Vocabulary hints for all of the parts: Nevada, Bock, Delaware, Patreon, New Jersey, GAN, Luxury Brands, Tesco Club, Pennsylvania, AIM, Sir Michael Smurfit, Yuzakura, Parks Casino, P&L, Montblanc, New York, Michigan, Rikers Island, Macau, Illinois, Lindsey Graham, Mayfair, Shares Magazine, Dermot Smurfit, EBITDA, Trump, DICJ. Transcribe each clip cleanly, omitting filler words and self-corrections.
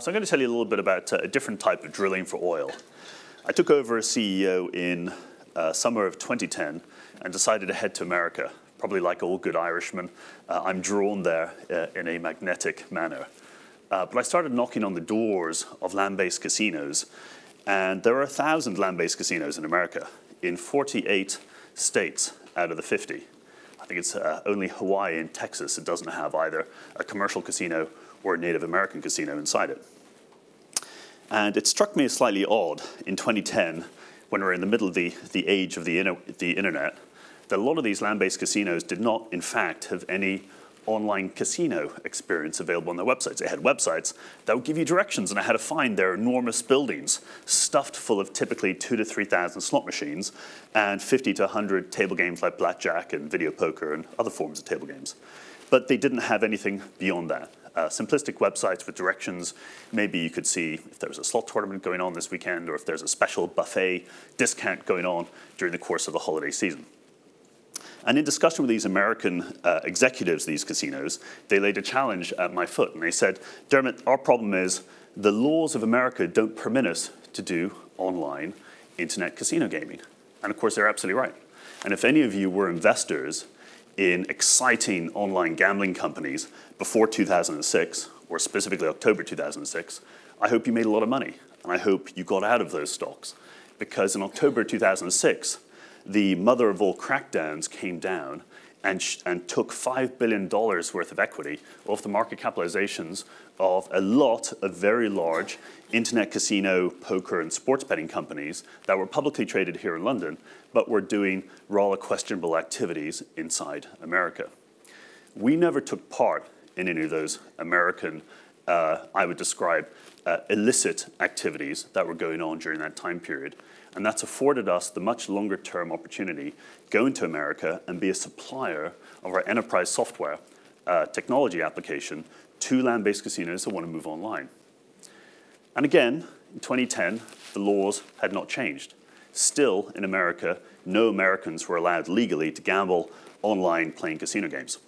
So I'm going to tell you a little bit about a different type of drilling for oil. I took over as CEO in summer of 2010 and decided to head to America. Probably like all good Irishmen, I'm drawn there in a magnetic manner. But I started knocking on the doors of land-based casinos, and there are 1,000 land-based casinos in America in 48 states out of the 50. I think it's only Hawaii and Texas that doesn't have either a commercial casino or a Native American casino inside it. And it struck me as slightly odd in 2010, when we were in the middle of the age of the internet, that a lot of these land-based casinos did not, in fact, have any online casino experience available on their websites. They had websites that would give you directions on how to find their enormous buildings, stuffed full of typically 2,000 to 3,000 slot machines and 50 to 100 table games like blackjack and video poker and other forms of table games. But they didn't have anything beyond that. Simplistic websites with directions. Maybe you could see if there was a slot tournament going on this weekend or if there's a special buffet discount going on during the course of the holiday season. And in discussion with these American executives, these casinos, they laid a challenge at my foot. And they said, Dermot, our problem is the laws of America don't permit us to do online internet casino gaming. And of course, they're absolutely right. And if any of you were investors in exciting online gambling companies before 2006, or specifically October 2006, I hope you made a lot of money. And I hope you got out of those stocks. Because in October 2006, the mother of all crackdowns came down and took $5 billion worth of equity off the market capitalizations of a lot of very large internet casino, poker, and sports betting companies that were publicly traded here in London, but were doing rather questionable activities inside America. We never took part in any of those American, I would describe, illicit activities that were going on during that time period. And that's afforded us the much longer-term opportunity to go into America and be a supplier of our enterprise software technology application to land-based casinos that want to move online. And again, in 2010, the laws had not changed. Still, in America, no Americans were allowed legally to gamble online playing casino games.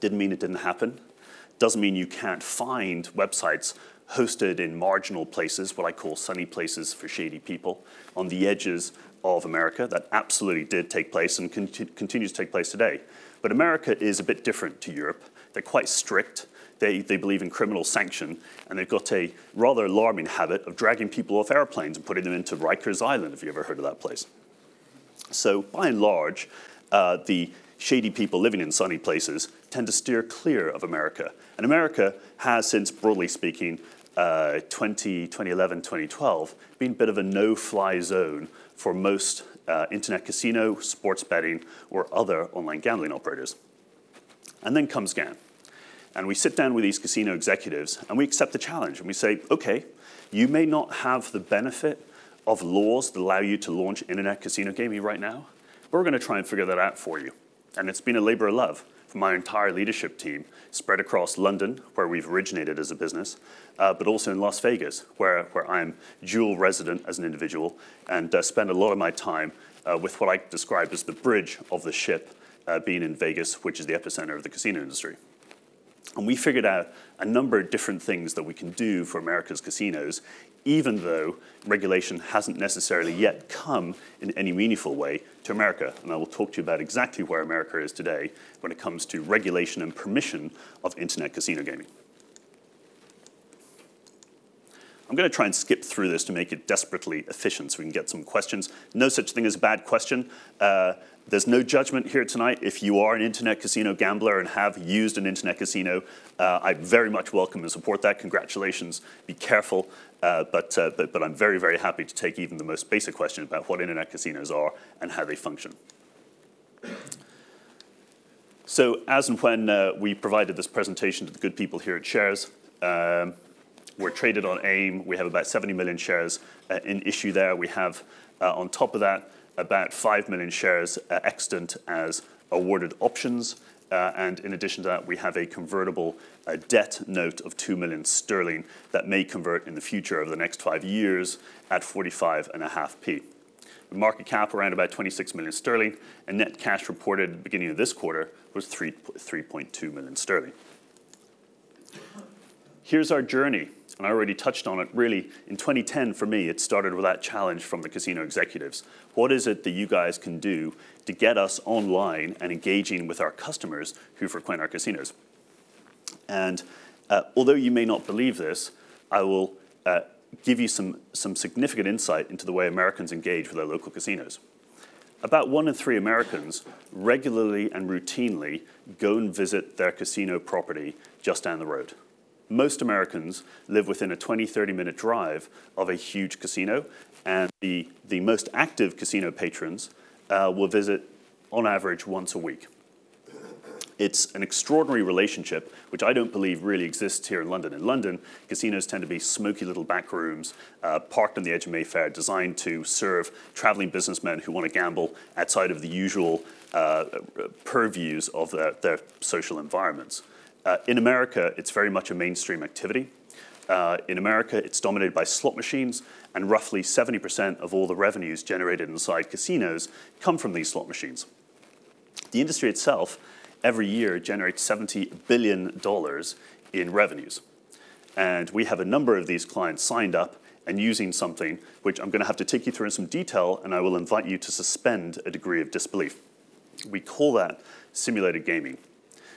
Didn't mean it didn't happen. Doesn't mean you can't find websites hosted in marginal places, what I call sunny places for shady people, on the edges of America. That absolutely did take place and continues to take place today. But America is a bit different to Europe. They're quite strict. They believe in criminal sanction, and they've got a rather alarming habit of dragging people off airplanes and putting them into Rikers Island, if you've ever heard of that place. So by and large, the shady people living in sunny places tend to steer clear of America. And America has since, broadly speaking, 2011, 2012, been a bit of a no-fly zone for most internet casino, sports betting, or other online gambling operators. And then comes GAN. And we sit down with these casino executives, and we accept the challenge. And we say, OK, you may not have the benefit of laws that allow you to launch internet casino gaming right now, but we're going to try and figure that out for you. And it's been a labor of love for my entire leadership team, spread across London, where we've originated as a business, but also in Las Vegas, where I'm dual resident as an individual, and spend a lot of my time with what I describe as the bridge of the ship, being in Vegas, which is the epicenter of the casino industry. And we figured out a number of different things that we can do for America's casinos, even though regulation hasn't necessarily yet come in any meaningful way to America. And I will talk to you about exactly where America is today when it comes to regulation and permission of internet casino gaming. I'm going to try and skip through this to make it desperately efficient so we can get some questions. No such thing as a bad question. There's no judgment here tonight. If you are an internet casino gambler and have used an internet casino, I very much welcome and support that. Congratulations. Be careful. But I'm very, very happy to take even the most basic question about what internet casinos are and how they function. So as and when we provided this presentation to the good people here at Shares, we're traded on AIM. We have about 70 million shares in issue there. We have, on top of that, about 5 million shares extant as awarded options. And in addition to that, we have a convertible debt note of 2 million sterling that may convert in the future over the next 5 years at 45.5p. The market cap around about 26 million sterling, and net cash reported at the beginning of this quarter was 3.2 million sterling. Here's our journey, and I already touched on it. Really, in 2010, for me, it started with that challenge from the casino executives. What is it that you guys can do to get us online and engaging with our customers who frequent our casinos? And although you may not believe this, I will give you some significant insight into the way Americans engage with their local casinos. About 1 in 3 Americans regularly and routinely go and visit their casino property just down the road. Most Americans live within a 20-30 minute drive of a huge casino, and the most active casino patrons will visit on average once a week. It's an extraordinary relationship, which I don't believe really exists here in London. In London, casinos tend to be smoky little back rooms, parked on the edge of Mayfair, designed to serve traveling businessmen who want to gamble outside of the usual purviews of their social environments. In America, it's very much a mainstream activity. In America, it's dominated by slot machines, and roughly 70% of all the revenues generated inside casinos come from these slot machines. The industry itself every year generates $70 billion in revenues. And we have a number of these clients signed up and using something which I'm going to have to take you through in some detail, and I will invite you to suspend a degree of disbelief. We call that simulated gaming.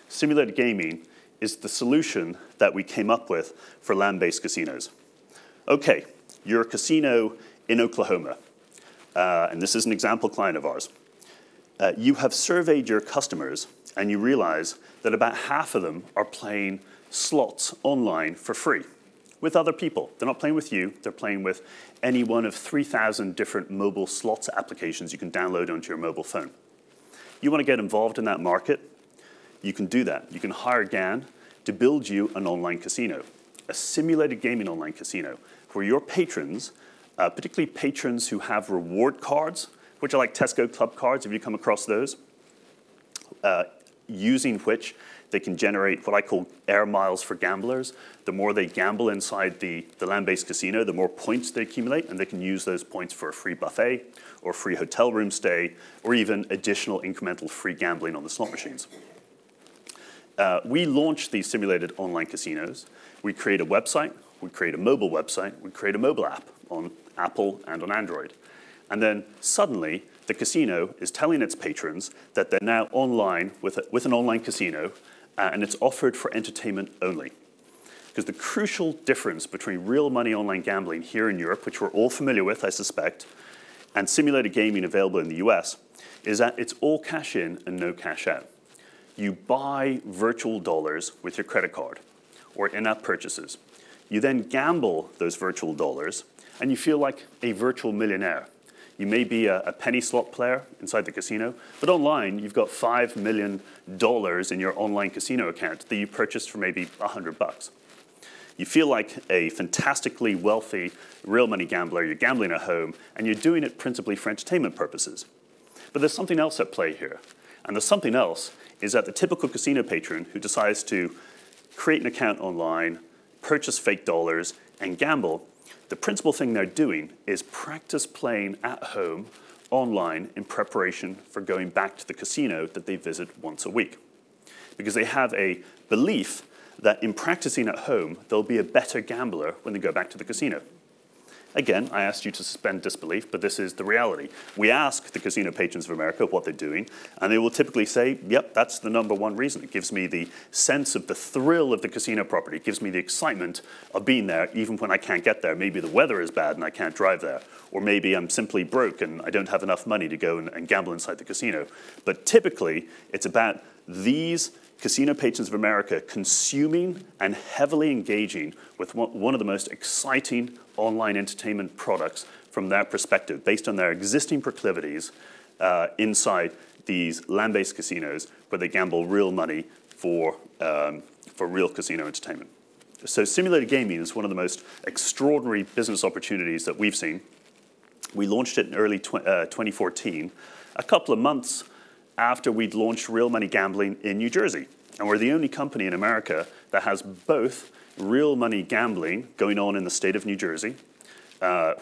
Simulated gaming is the solution that we came up with for land-based casinos. Okay, you're a casino in Oklahoma, and this is an example client of ours. You have surveyed your customers, and you realize that about half of them are playing slots online for free with other people. They're not playing with you, they're playing with any one of 3,000 different mobile slots applications you can download onto your mobile phone. You want to get involved in that market, you can do that. You can hire GAN to build you an online casino, a simulated gaming online casino, where your patrons, particularly patrons who have reward cards, which are like Tesco Club cards, if you come across those, using which they can generate what I call air miles for gamblers. The more they gamble inside the land-based casino, the more points they accumulate, and they can use those points for a free buffet or free hotel room stay, or even additional incremental free gambling on the slot machines. We launch these simulated online casinos. We create a website, we create a mobile website, we create a mobile app on Apple and on Android. And then suddenly, the casino is telling its patrons that they're now online with an online casino, and it's offered for entertainment only. Because the crucial difference between real money online gambling here in Europe, which we're all familiar with, I suspect, and simulated gaming available in the US, is that it's all cash in and no cash out. You buy virtual dollars with your credit card or in-app purchases. You then gamble those virtual dollars, and you feel like a virtual millionaire. You may be a penny slot player inside the casino, but online you've got $5 million in your online casino account that you purchased for maybe 100 bucks. You feel like a fantastically wealthy real money gambler. You're gambling at home, and you're doing it principally for entertainment purposes. But there's something else at play here. And the something else is that the typical casino patron who decides to create an account online, purchase fake dollars, and gamble, the principal thing they're doing is practice playing at home, online, in preparation for going back to the casino that they visit once a week. Because they have a belief that in practicing at home, they'll be a better gambler when they go back to the casino. Again, I asked you to suspend disbelief, but this is the reality. We ask the casino patrons of America what they're doing, and they will typically say, yep, that's the #1 reason. It gives me the sense of the thrill of the casino property. It gives me the excitement of being there, even when I can't get there. Maybe the weather is bad and I can't drive there. Or maybe I'm simply broke and I don't have enough money to go and gamble inside the casino. But typically, it's about these casino patrons of America consuming and heavily engaging with one of the most exciting online entertainment products from their perspective, based on their existing proclivities inside these land-based casinos where they gamble real money for real casino entertainment. So simulated gaming is one of the most extraordinary business opportunities that we've seen. We launched it in early 2014, a couple of months after we'd launched real money gambling in New Jersey. And we're the only company in America that has both real money gambling going on in the state of New Jersey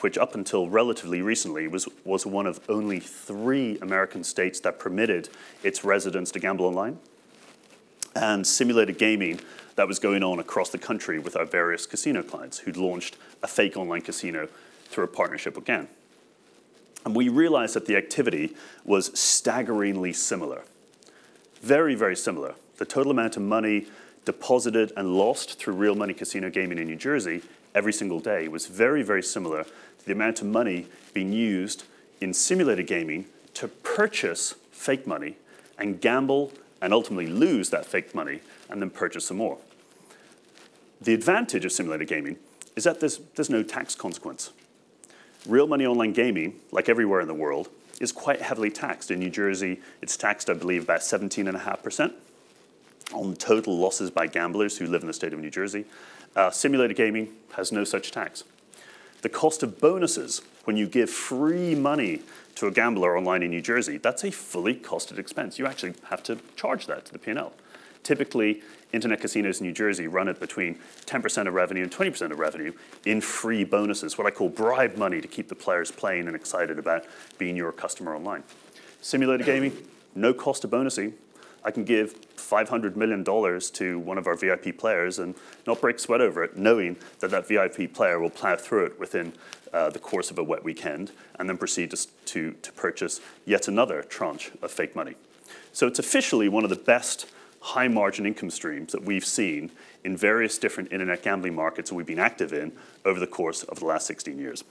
which up until relatively recently was one of only 3 American states that permitted its residents to gamble online. And simulated gaming that was going on across the country with our various casino clients who'd launched a fake online casino through a partnership with GAN. And we realized that the activity was staggeringly similar. Very, very similar. The total amount of money deposited and lost through real money casino gaming in New Jersey every single day was very, very similar to the amount of money being used in simulated gaming to purchase fake money and gamble and ultimately lose that fake money and then purchase some more. The advantage of simulated gaming is that there's no tax consequence. Real money online gaming, like everywhere in the world, is quite heavily taxed. In New Jersey, it's taxed, I believe, about 17.5% on total losses by gamblers who live in the state of New Jersey. Simulated gaming has no such tax. The cost of bonuses, when you give free money to a gambler online in New Jersey, that's a fully costed expense. You actually have to charge that to the P&L. Typically, internet casinos in New Jersey run at between 10% of revenue and 20% of revenue in free bonuses, what I call bribe money, to keep the players playing and excited about being your customer online. Simulated gaming, no cost of bonusing. I can give $500 million to one of our VIP players and not break sweat over it, knowing that that VIP player will plow through it within the course of a wet weekend and then proceed to purchase yet another tranche of fake money. So it's officially one of the best high margin income streams that we've seen in various different internet gambling markets that we've been active in over the course of the last 16 years.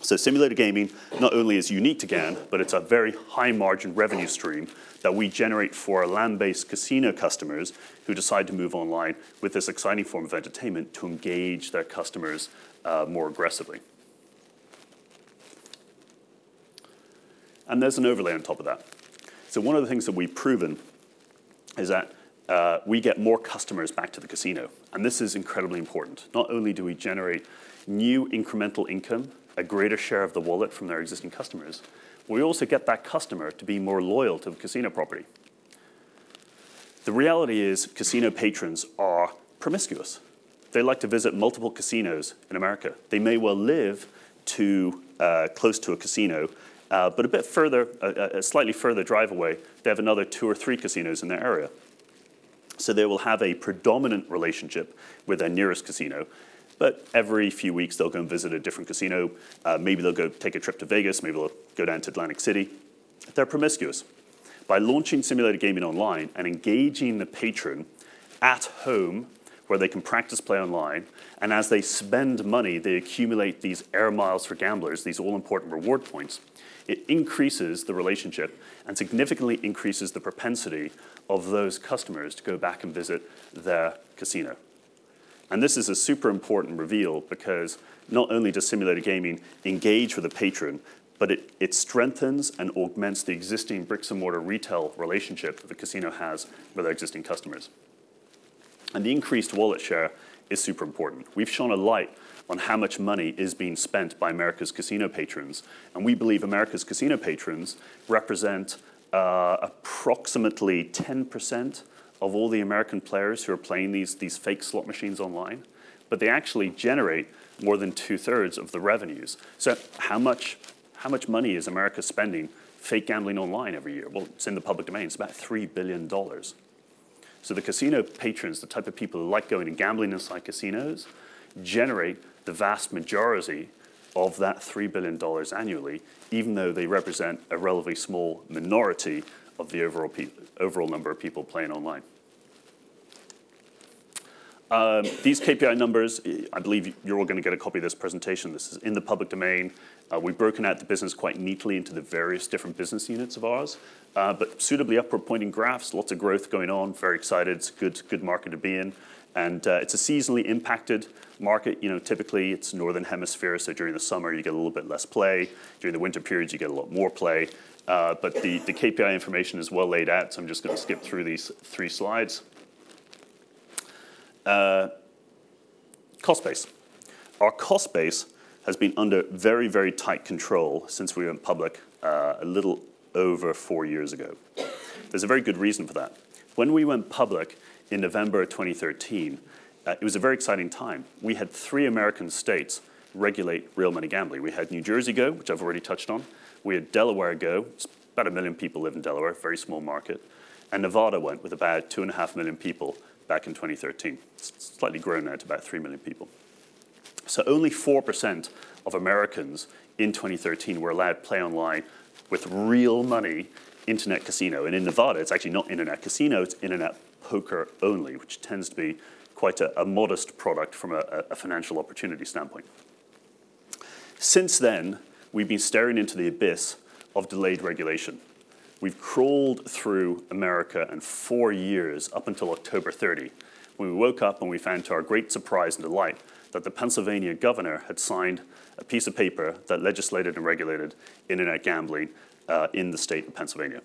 So simulated gaming not only is unique to GAN, but it's a very high margin revenue stream that we generate for our land-based casino customers who decide to move online with this exciting form of entertainment to engage their customers more aggressively. And there's an overlay on top of that. So one of the things that we've proven is that we get more customers back to the casino. And this is incredibly important. Not only do we generate new incremental income, a greater share of the wallet from their existing customers, we also get that customer to be more loyal to the casino property. The reality is casino patrons are promiscuous. They like to visit multiple casinos in America. They may well live too close to a casino, but a bit further, a slightly further drive away, they have another 2 or 3 casinos in their area. So they will have a predominant relationship with their nearest casino, but every few weeks they'll go and visit a different casino. Maybe they'll go take a trip to Vegas, maybe they'll go down to Atlantic City. They're promiscuous. By launching simulated gaming online and engaging the patron at home where they can practice play online, and as they spend money, they accumulate these air miles for gamblers, these all-important reward points, it increases the relationship and significantly increases the propensity of those customers to go back and visit their casino. And this is a super important reveal because not only does simulated gaming engage with a patron, but it strengthens and augments the existing bricks and mortar retail relationship that the casino has with their existing customers. And the increased wallet share is super important. We've shone a light on how much money is being spent by America's casino patrons. And we believe America's casino patrons represent approximately 10% of all the American players who are playing these fake slot machines online. But they actually generate more than 2/3 of the revenues. So how much money is America spending fake gambling online every year? Well, it's in the public domain. It's about $3 billion. So the casino patrons, the type of people who like going and gambling inside casinos, generate the vast majority of that $3 billion annually, even though they represent a relatively small minority of the overall number of people playing online. These KPI numbers, I believe you're all going to get a copy of this presentation. This is in the public domain. We've broken out the business quite neatly into the various different business units of ours, but suitably upward pointing graphs, lots of growth going on, very excited. It's a good market to be in. And it's a seasonally impacted market. You know, typically it's northern hemisphere, so during the summer you get a little bit less play. During the winter periods you get a lot more play. But the KPI information is well laid out, so I'm just going to skip through these 3 slides. Cost base. Our cost base has been under very, very tight control since we went public a little over 4 years ago. There's a very good reason for that. When we went public in November 2013, it was a very exciting time. We had 3 American states regulate real money gambling. We had New Jersey go, which I've already touched on. We had Delaware go. It's about 1 million people live in Delaware, very small market. And Nevada went with about 2.5 million people back in 2013. It's slightly grown now to about 3 million people. So only 4% of Americans in 2013 were allowed play online with real money internet casino. And in Nevada, it's actually not internet casino, it's internet poker only, which tends to be quite a modest product from a financial opportunity standpoint. Since then, we've been staring into the abyss of delayed regulation. We've crawled through America in 4 years up until October 30, when we woke up and we found to our great surprise and delight that the Pennsylvania governor had signed a piece of paper that legislated and regulated internet gambling in the state of Pennsylvania.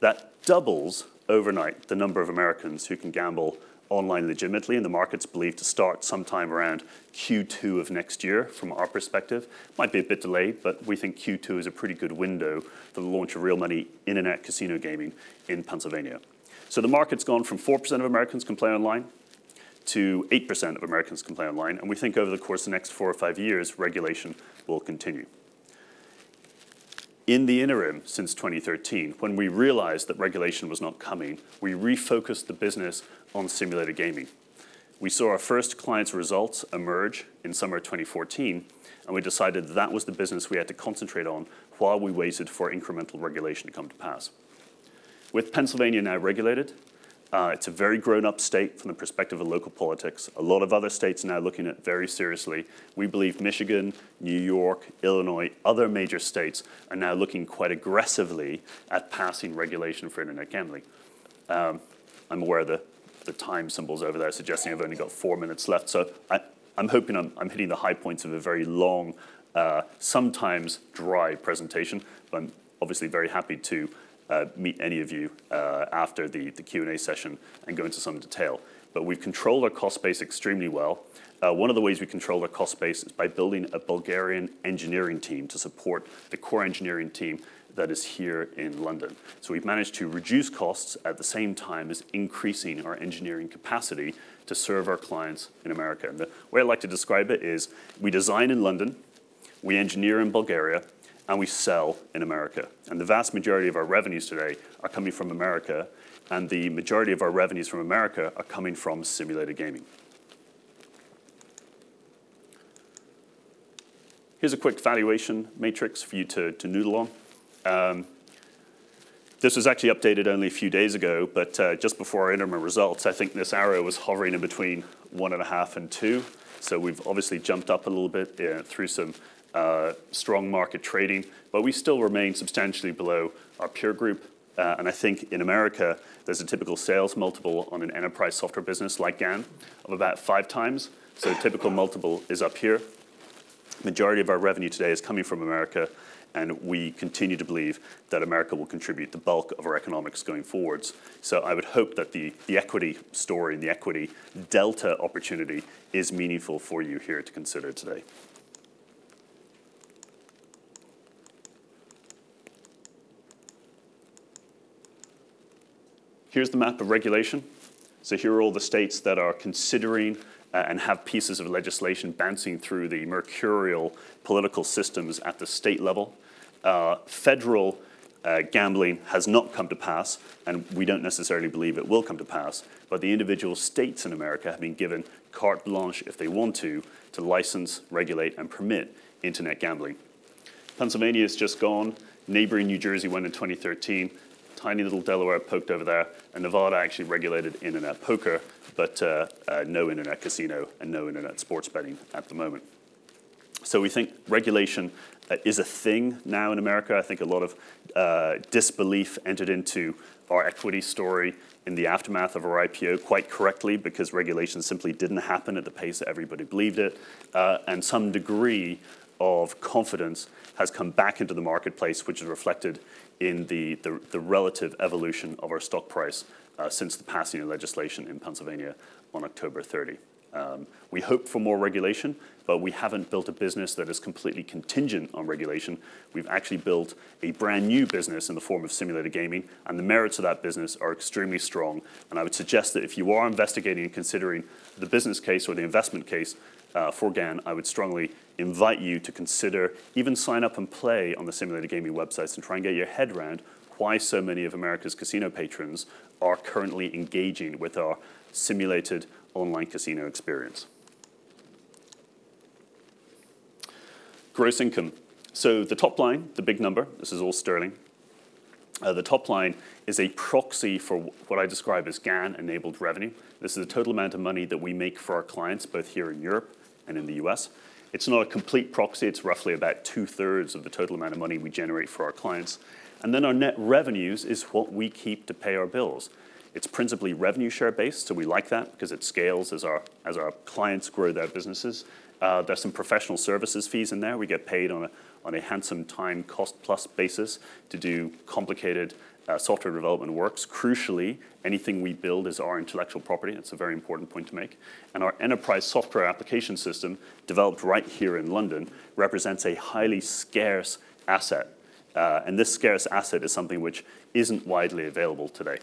That doubles overnight the number of Americans who can gamble online legitimately, and the market's believed to start sometime around Q2 of next year from our perspective. Might be a bit delayed, but we think Q2 is a pretty good window for the launch of real money internet casino gaming in Pennsylvania. So the market's gone from 4% of Americans can play online to 8% of Americans can play online, and we think over the course of the next 4 or 5 years, regulation will continue. In the interim, since 2013, when we realized that regulation was not coming, we refocused the business on simulated gaming. We saw our first clients' results emerge in summer 2014, and we decided that was the business we had to concentrate on while we waited for incremental regulation to come to pass. With Pennsylvania now regulated, it's a very grown-up state from the perspective of local politics. A lot of other states now looking at it very seriously. We believe Michigan, New York, Illinois, other major states are now looking quite aggressively at passing regulation for internet gambling. I'm aware the time symbols over there suggesting I've only got 4 minutes left, so I'm hoping I'm hitting the high points of a very long, sometimes dry presentation, but I'm obviously very happy to meet any of you after the Q&A session and go into some detail. But we've controlled our cost base extremely well. One of the ways we control our cost base is by building a Bulgarian engineering team to support the core engineering team that is here in London. So we've managed to reduce costs at the same time as increasing our engineering capacity to serve our clients in America. And the way I like to describe it is we design in London, we engineer in Bulgaria, and we sell in America. And the vast majority of our revenues today are coming from America, and the majority of our revenues from America are coming from simulated gaming. Here's a quick valuation matrix for you to noodle on. This was actually updated only a few days ago, but just before our interim results, I think this arrow was hovering in between 1.5 and 2. So we've obviously jumped up a little bit through some strong market trading, but we still remain substantially below our peer group. And I think in America, there's a typical sales multiple on an enterprise software business like GAN of about 5 times. So the typical multiple is up here. Majority of our revenue today is coming from America, and we continue to believe that America will contribute the bulk of our economics going forwards. So I would hope that the equity story and the equity delta opportunity is meaningful for you here to consider today. Here's the map of regulation. So here are all the states that are considering and have pieces of legislation bouncing through the mercurial political systems at the state level. Federal gambling has not come to pass, and we don't necessarily believe it will come to pass, but the individual states in America have been given carte blanche, if they want to license, regulate, and permit internet gambling. Pennsylvania has just gone. Neighboring New Jersey went in 2013. Tiny little Delaware poked over there, and Nevada actually regulated internet poker, but no internet casino and no internet sports betting at the moment. So we think regulation is a thing now in America. I think a lot of disbelief entered into our equity story in the aftermath of our IPO quite correctly, because regulation simply didn't happen at the pace that everybody believed it, and some degree of confidence has come back into the marketplace, which is reflected in the relative evolution of our stock price since the passing of legislation in Pennsylvania on October 30. We hope for more regulation, but we haven't built a business that is completely contingent on regulation. We've actually built a brand new business in the form of simulated gaming, and the merits of that business are extremely strong. And I would suggest that if you are investigating and considering the business case or the investment case, for GAN, I would strongly invite you to consider, even sign up and play on the simulated gaming websites and try and get your head around why so many of America's casino patrons are currently engaging with our simulated online casino experience. Gross income. So the top line, the big number, this is all sterling. The top line is a proxy for what I describe as GAN-enabled revenue. This is the total amount of money that we make for our clients, both here in Europe and in the US. It's not a complete proxy. It's roughly about 2/3 of the total amount of money we generate for our clients. And then our net revenues is what we keep to pay our bills. It's principally revenue share based, so we like that because it scales as our clients grow their businesses. There's some professional services fees in there. We get paid on a handsome time cost plus basis to do complicated software development works. Crucially, anything we build is our intellectual property. That's a very important point to make. And our enterprise software application system, developed right here in London, represents a highly scarce asset. And this scarce asset is something which isn't widely available today.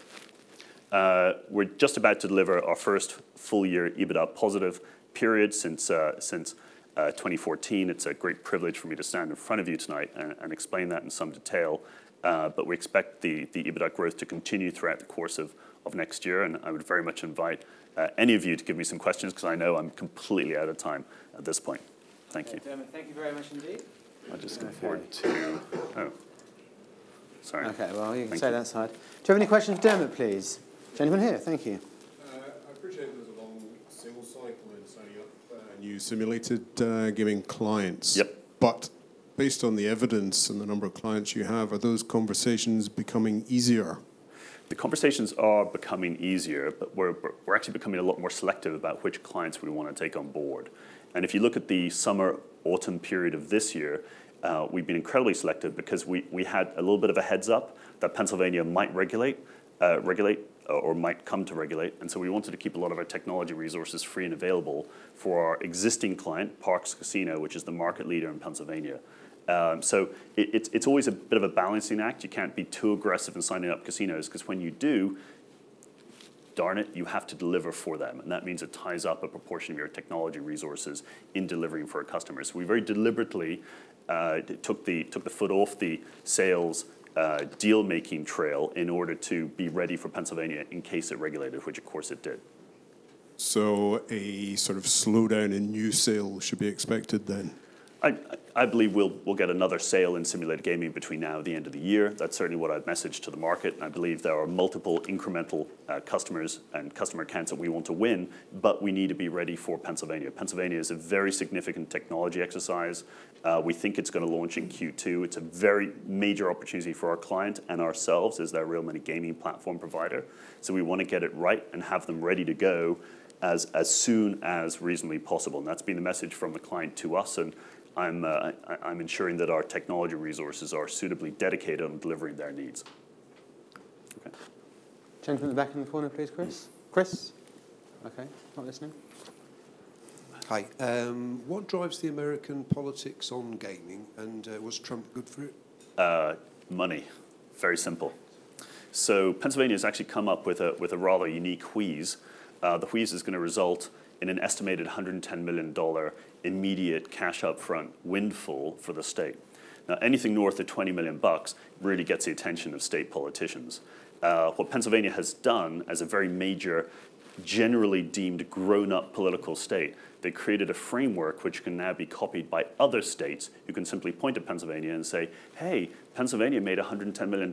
We're just about to deliver our first full year EBITDA positive period since 2014. It's a great privilege for me to stand in front of you tonight and explain that in some detail. But we expect the EBITDA growth to continue throughout the course of next year. And I would very much invite any of you to give me some questions, because I know I'm completely out of time at this point. Thank you. Dermot, thank you very much indeed. I'll just go forward to, oh, sorry. Okay, well, you can stay that side. Do you have any questions for Dermot, please? Gentlemen here, thank you. I appreciate there's a long sales cycle in signing up new simulated gaming clients. Yep. But based on the evidence and the number of clients you have, are those conversations becoming easier? The conversations are becoming easier, but we're actually becoming a lot more selective about which clients we want to take on board. And if you look at the summer, autumn period of this year, we've been incredibly selective because we had a little bit of a heads up that Pennsylvania might regulate or might come to regulate. And so we wanted to keep a lot of our technology resources free and available for our existing client, Parks Casino, which is the market leader in Pennsylvania. So it's always a bit of a balancing act. You can't be too aggressive in signing up casinos, because when you do, darn it, you have to deliver for them. And that means it ties up a proportion of your technology resources in delivering for our customers. So we very deliberately took the foot off the sales deal-making trail in order to be ready for Pennsylvania in case it regulated, which of course it did. So a sort of slowdown in new sales should be expected then? I believe we'll get another sale in simulated gaming between now and the end of the year. That's certainly what I've messaged to the market. And I believe there are multiple incremental customers and customer accounts that we want to win, but we need to be ready for Pennsylvania. Pennsylvania is a very significant technology exercise. We think it's going to launch in Q2. It's a very major opportunity for our client and ourselves as their real money gaming platform provider. So we want to get it right and have them ready to go as soon as reasonably possible. And that's been the message from the client to us. And I'm ensuring that our technology resources are suitably dedicated on delivering their needs. Okay. Gentleman in the back in the corner, please, Chris. Chris? Okay, not listening. Hi. What drives the American politics on gaming, and was Trump good for it? Money. Very simple. So Pennsylvania has actually come up with a rather unique wheeze. The wheeze is going to result in an estimated $110 million immediate cash upfront windfall for the state. Now, anything north of 20 million bucks really gets the attention of state politicians. What Pennsylvania has done as a very major, generally deemed grown-up political state, they created a framework which can now be copied by other states who can simply point to Pennsylvania and say, hey, Pennsylvania made $110 million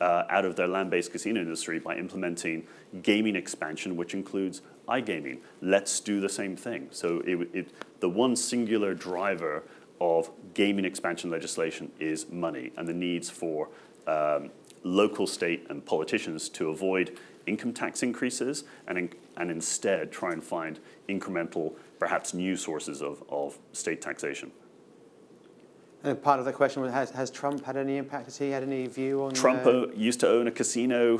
out of their land-based casino industry by implementing gaming expansion, which includes iGaming. Let's do the same thing. So the one singular driver of gaming expansion legislation is money and the needs for local, state, and politicians to avoid income tax increases and instead try and find incremental, perhaps new sources of state taxation. And part of that question was, has Trump had any impact? Has he had any view on... Trump used to own a casino.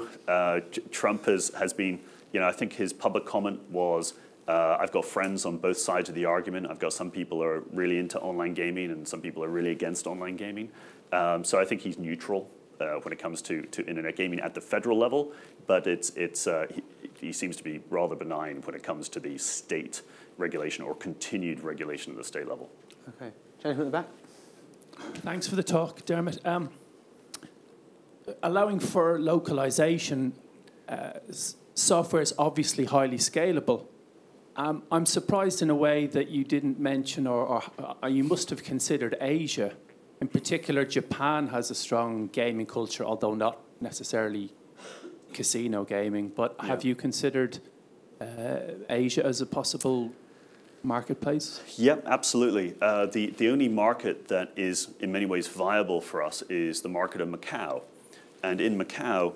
Trump has been, you know, I think his public comment was, I've got friends on both sides of the argument. I've got some people are really into online gaming and some people are really against online gaming. So I think he's neutral. when it comes to internet gaming at the federal level, but he seems to be rather benign when it comes to the state regulation or continued regulation at the state level. Okay, Jennifer at the back. Thanks for the talk, Dermot. Allowing for localization, software is obviously highly scalable. I'm surprised in a way that you didn't mention, or you must have considered Asia. In particular, Japan has a strong gaming culture, although not necessarily casino gaming. But have you considered Asia as a possible marketplace? Yep, absolutely. The only market that is in many ways viable for us is the market of Macau. And in Macau,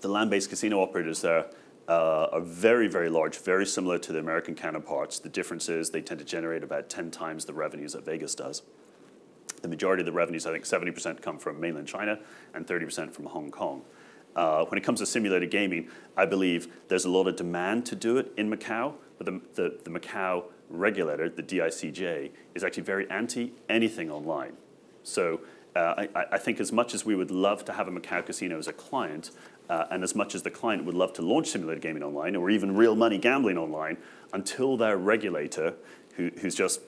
the land-based casino operators there are very, very large, very similar to the American counterparts. The difference is they tend to generate about 10 times the revenues that Vegas does. The majority of the revenues, I think 70% come from mainland China and 30% from Hong Kong. When it comes to simulated gaming, I believe there's a lot of demand to do it in Macau, but the Macau regulator, the DICJ, is actually very anti anything online. So I think as much as we would love to have a Macau casino as a client, and as much as the client would love to launch simulated gaming online or even real money gambling online, until their regulator, who's just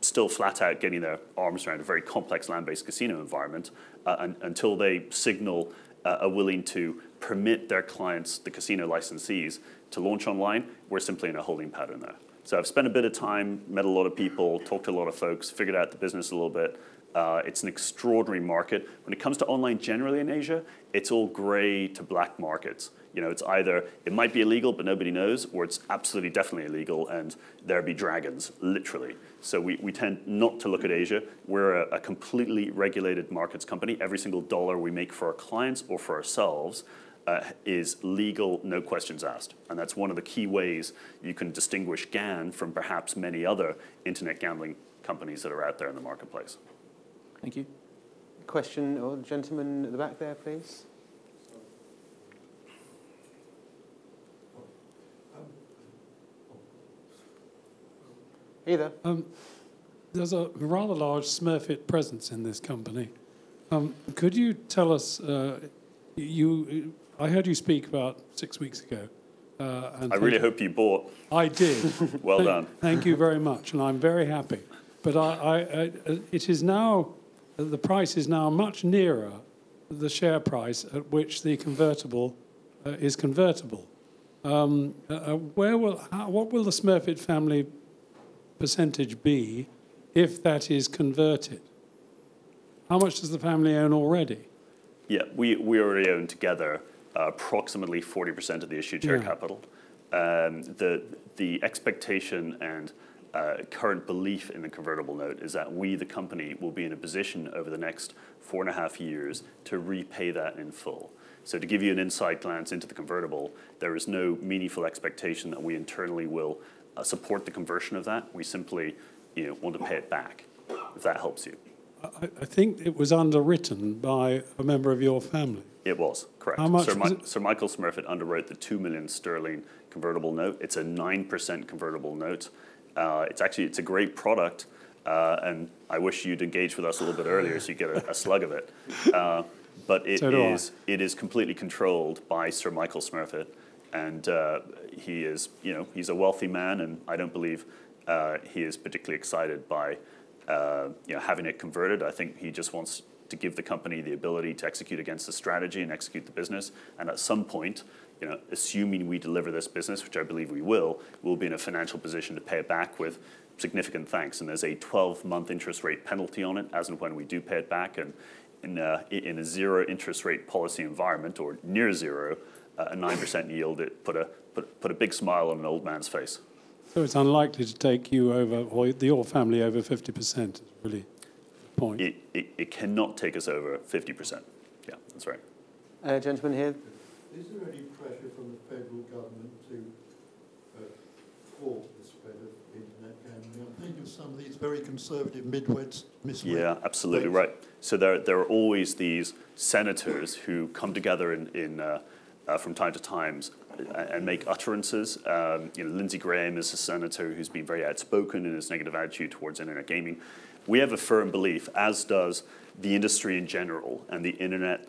still flat out getting their arms around a very complex land-based casino environment, until they signal are willing to permit their clients, the casino licensees, to launch online, we're simply in a holding pattern there. So I've spent a bit of time, met a lot of people, talked to a lot of folks, figured out the business a little bit. It's an extraordinary market. When it comes to online generally in Asia, it's all gray to black markets. It's either, it might be illegal, but nobody knows, or it's absolutely definitely illegal, and there be dragons, literally. So we tend not to look at Asia. We're a completely regulated markets company. Every single dollar we make for our clients or for ourselves is legal, no questions asked. And that's one of the key ways you can distinguish GAN from perhaps many other internet gambling companies that are out there in the marketplace. Thank you. Question or gentleman at the back there, please. Either. There's a rather large Smurfit presence in this company. Could you tell us, I heard you speak about 6 weeks ago. And I really hope you bought. I did. Well done. Thank you very much, and I'm very happy. But it is now, the price is now much nearer the share price at which the convertible is convertible. What will the Smurfit family percentage be if that is converted? How much does the family own already? Yeah, we already own together approximately 40% of the issued share capital. The expectation and current belief in the convertible note is that we, the company, will be in a position over the next 4.5 years to repay that in full. So to give you an inside glance into the convertible, there is no meaningful expectation that we internally will support the conversion of that. We simply want to pay it back, if that helps you. I think it was underwritten by a member of your family. It was, correct. How much Sir Michael Smurfit underwrote the 2 million sterling convertible note. It's a 9% convertible note. It's a great product, and I wish you'd engage with us a little bit earlier so you get a slug of it. But it is completely controlled by Sir Michael Smurfit. And he is, he's a wealthy man, and I don't believe he is particularly excited by, having it converted. I think he just wants to give the company the ability to execute against the strategy and execute the business. And at some point, assuming we deliver this business, which I believe we will, we'll be in a financial position to pay it back with significant thanks. And there's a 12-month interest rate penalty on it as and when we do pay it back. And in a zero interest rate policy environment, or near zero, a 9% yield, it put a big smile on an old man's face. So it's unlikely to take you over, or your family over 50%, really, point. It cannot take us over 50%. Yeah, that's right. Gentleman here. Is there any pressure from the federal government to halt the spread of internet gambling? I'm thinking of some of these very conservative Midwest states. Yeah, absolutely right. So there are always these senators who come together from time to time and make utterances. Lindsey Graham is a senator who's been very outspoken in his negative attitude towards internet gaming. We have a firm belief, as does the industry in general and the internet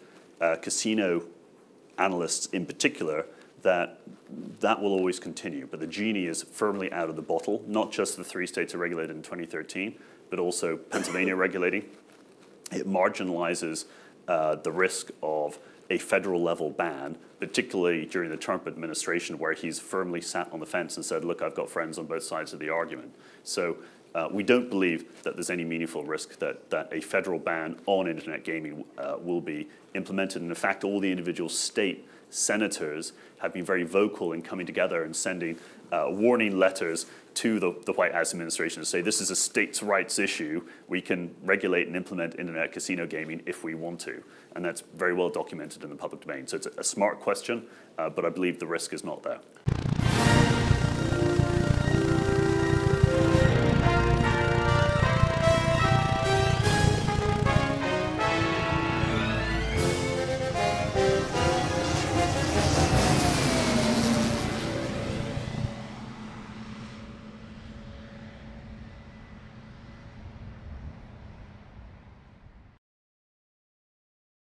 casino analysts in particular that will always continue. But the genie is firmly out of the bottle, not just the three states that regulated in 2013, but also Pennsylvania regulating. It marginalizes the risk of a federal level ban, particularly during the Trump administration, where he's firmly sat on the fence and said, look, I've got friends on both sides of the argument. So we don't believe that there's any meaningful risk that a federal ban on internet gaming will be implemented. And in fact, all the individual state senators have been very vocal in coming together and sending warning letters to the White House administration to say, this is a states' rights issue. We can regulate and implement internet casino gaming if we want to. And that's very well documented in the public domain. So it's a smart question, but I believe the risk is not there.